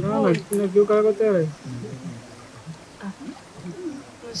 क्यों क्या करते रहे? ना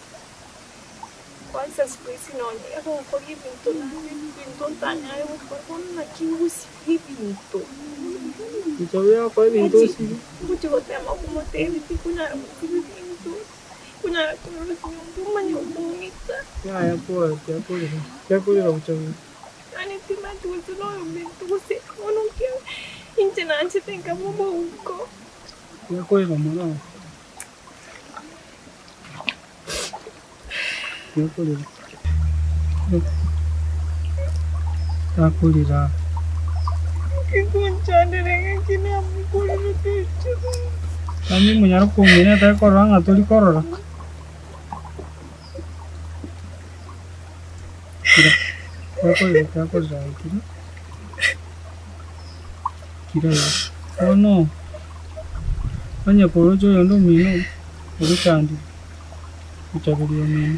Quantas coisas não eu vou correr pinto tá né eu vou correr na quinze pinto então eu corro pinto sim muito vou ter mal como teve que cunhar pinto cunhar como mano bonita já por eu também ani tem mais tudo não pinto você não quer intenante tem que bom co já corre como não yo puedo la culira que conchane venga que me amo por el techo también muñaro con mira está corran a todo el corro mira no aña por yo no miro por tanto mucha vida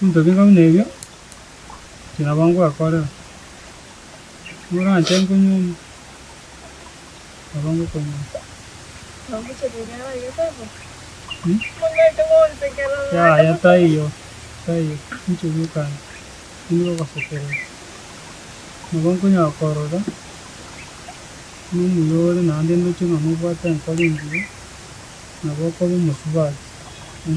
Entonces venga un negro, si no van a correr, no van a echar con un. No van a comer. No, que se viene a ir a todo. Ya, ya está ahí yo. Está ahí yo. Mucho bien, cara. Y no lo vas a hacer. No van a comer a correr, ¿verdad? No, no, no, no, no, no, no, no, no, no, no, no, no, no, no, no, no, no, no, no, no, no, no, no, no,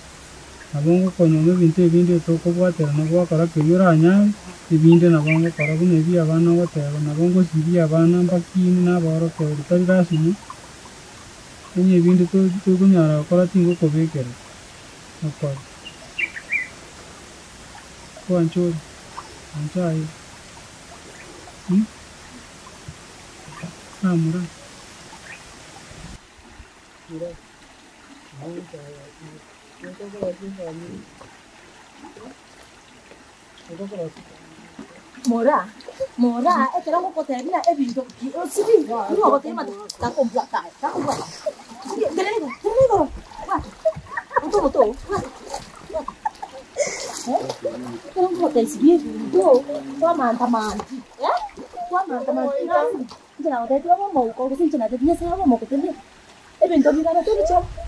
abongo coño me vinte vinte toco cuatro no voy a cara que yo rañar y vinte no vamos a cara con el día van a guatear no vamos a ir a van a paquín na barro que ahorita ya así no y vinte todo todo con ya la cara tengo que ver que no puedo cuánto cuánto hay ah mira mira no te lo digo Mora, Mora, es que no me puedo terminar, es bien, yo sí, no me puedo terminar, está con plata, está con plata. Te lo digo, no tomo todo. No me puedo terminar, yo, tua manta manti, ¿eh? Tua manta manti, ¿no? Yo no te lo voy a mover, porque si yo no te lo voy a mover, te lo voy a mover. Es bien, yo no te lo voy a mover.